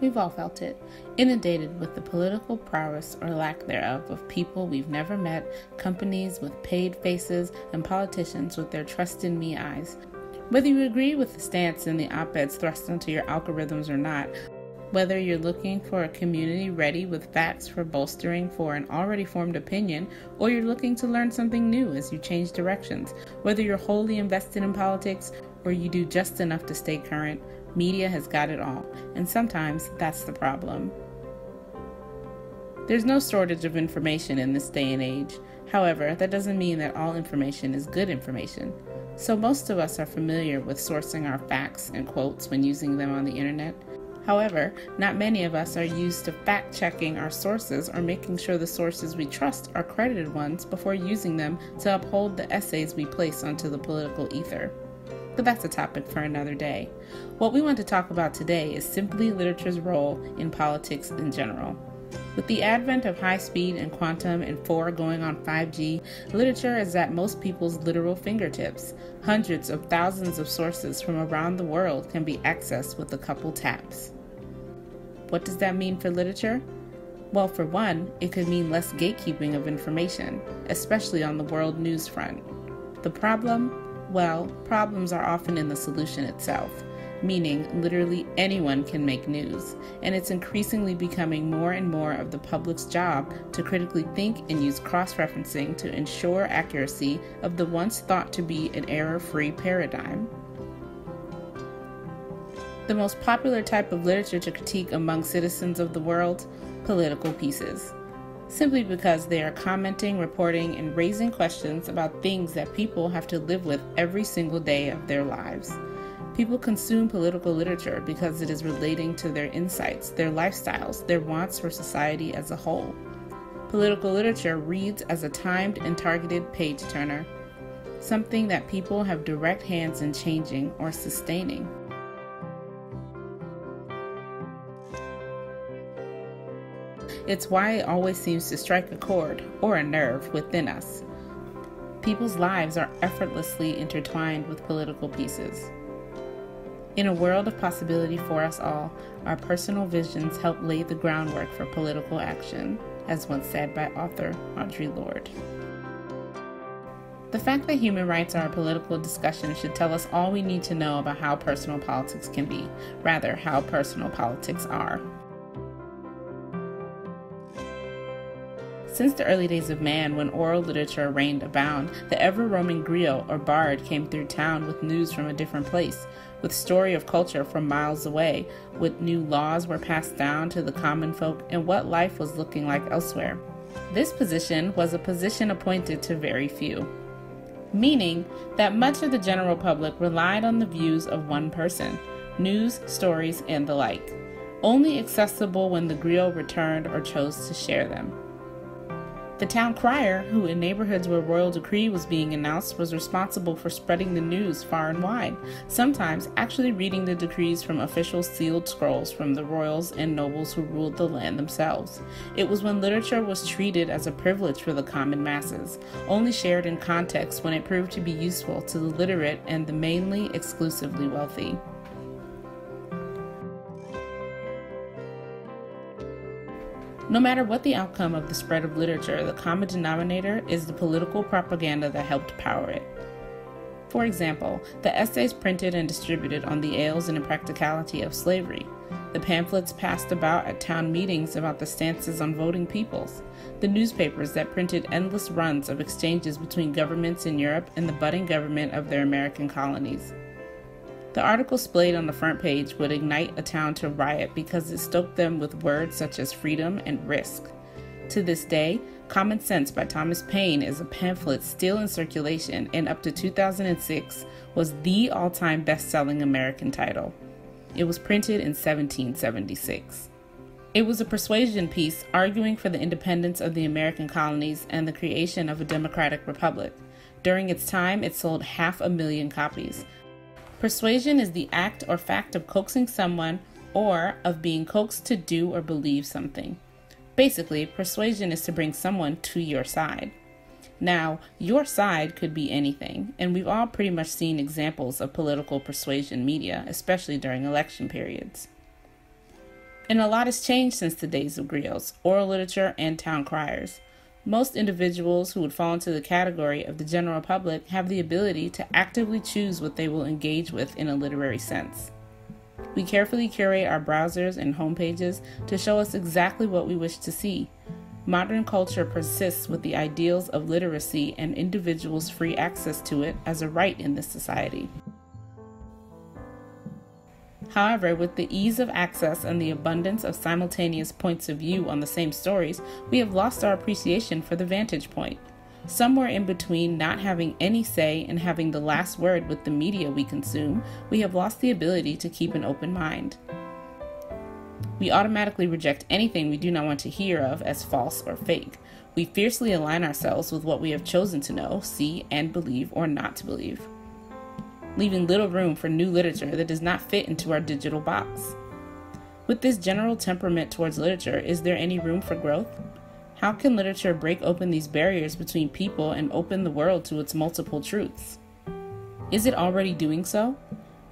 We've all felt it, inundated with the political prowess or lack thereof of people we've never met, companies with paid faces, and politicians with their trust-in-me eyes. Whether you agree with the stance in the op-eds thrust into your algorithms or not, whether you're looking for a community ready with facts for bolstering for an already formed opinion, or you're looking to learn something new as you change directions, whether you're wholly invested in politics or you do just enough to stay current, media has got it all, and sometimes that's the problem. There's no shortage of information in this day and age. However, that doesn't mean that all information is good information. So most of us are familiar with sourcing our facts and quotes when using them on the internet. However, not many of us are used to fact-checking our sources or making sure the sources we trust are credited ones before using them to uphold the essays we place onto the political ether. But that's a topic for another day. What we want to talk about today is simply literature's role in politics in general. With the advent of high speed and quantum and 4G going on 5G, literature is at most people's literal fingertips. Hundreds of thousands of sources from around the world can be accessed with a couple taps. What does that mean for literature? Well, for one, it could mean less gatekeeping of information, especially on the world news front. The problem? Well, problems are often in the solution itself, meaning literally anyone can make news, and it's increasingly becoming more and more of the public's job to critically think and use cross-referencing to ensure accuracy of the once thought to be an error-free paradigm. The most popular type of literature to critique among citizens of the world? Political pieces. Simply because they are commenting, reporting, and raising questions about things that people have to live with every single day of their lives. People consume political literature because it is relating to their insights, their lifestyles, their wants for society as a whole. Political literature reads as a timed and targeted page-turner, something that people have direct hands in changing or sustaining. It's why it always seems to strike a chord or a nerve within us. People's lives are effortlessly intertwined with political pieces. In a world of possibility for us all, our personal visions help lay the groundwork for political action, as once said by author Audrey Lorde. The fact that human rights are a political discussion should tell us all we need to know about how personal politics can be, rather, how personal politics are. Since the early days of man, when oral literature reigned abound, the ever-roaming griot or bard came through town with news from a different place, with story of culture from miles away, what new laws were passed down to the common folk, and what life was looking like elsewhere. This position was a position appointed to very few, meaning that much of the general public relied on the views of one person, news, stories, and the like, only accessible when the griot returned or chose to share them. The town crier, who in neighborhoods where royal decree was being announced, was responsible for spreading the news far and wide, sometimes actually reading the decrees from official sealed scrolls from the royals and nobles who ruled the land themselves. It was when literature was treated as a privilege for the common masses, only shared in context when it proved to be useful to the literate and the mainly exclusively wealthy. No matter what the outcome of the spread of literature, the common denominator is the political propaganda that helped power it. For example, the essays printed and distributed on the ails and impracticality of slavery, the pamphlets passed about at town meetings about the stances on voting peoples, the newspapers that printed endless runs of exchanges between governments in Europe and the budding government of their American colonies. The article splayed on the front page would ignite a town to riot because it stoked them with words such as freedom and risk. To this day, Common Sense by Thomas Paine is a pamphlet still in circulation and up to 2006 was the all-time best-selling American title. It was printed in 1776. It was a persuasion piece arguing for the independence of the American colonies and the creation of a democratic republic. During its time, it sold 500,000 copies. Persuasion is the act or fact of coaxing someone or of being coaxed to do or believe something. Basically, persuasion is to bring someone to your side. Now, your side could be anything, and we've all pretty much seen examples of political persuasion media, especially during election periods. And a lot has changed since the days of griots, oral literature, and town criers. Most individuals who would fall into the category of the general public have the ability to actively choose what they will engage with in a literary sense. We carefully curate our browsers and homepages to show us exactly what we wish to see. Modern culture persists with the ideals of literacy and individuals' free access to it as a right in this society. However, with the ease of access and the abundance of simultaneous points of view on the same stories, we have lost our appreciation for the vantage point. Somewhere in between not having any say and having the last word with the media we consume, we have lost the ability to keep an open mind. We automatically reject anything we do not want to hear of as false or fake. We fiercely align ourselves with what we have chosen to know, see, and believe or not to believe, leaving little room for new literature that does not fit into our digital box. With this general temperament towards literature, is there any room for growth? How can literature break open these barriers between people and open the world to its multiple truths? Is it already doing so?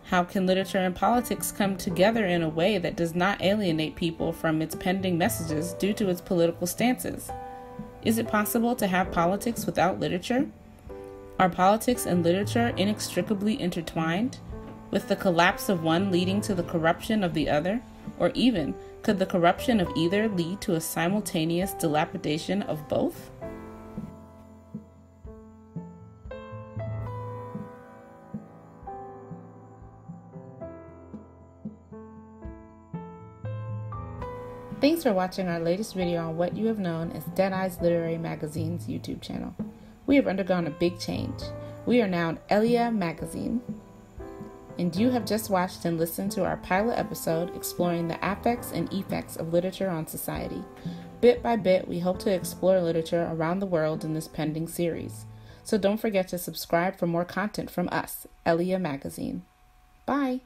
How can literature and politics come together in a way that does not alienate people from its pending messages due to its political stances? Is it possible to have politics without literature? Are politics and literature inextricably intertwined, with the collapse of one leading to the corruption of the other? Or even, could the corruption of either lead to a simultaneous dilapidation of both? Thanks for watching our latest video on what you have known as Dead Eyes Literary Magazine's YouTube channel. We have undergone a big change. We are now an Elia Magazine. And you have just watched and listened to our pilot episode exploring the affects and effects of literature on society. Bit by bit, we hope to explore literature around the world in this pending series. So don't forget to subscribe for more content from us, Elia Magazine. Bye!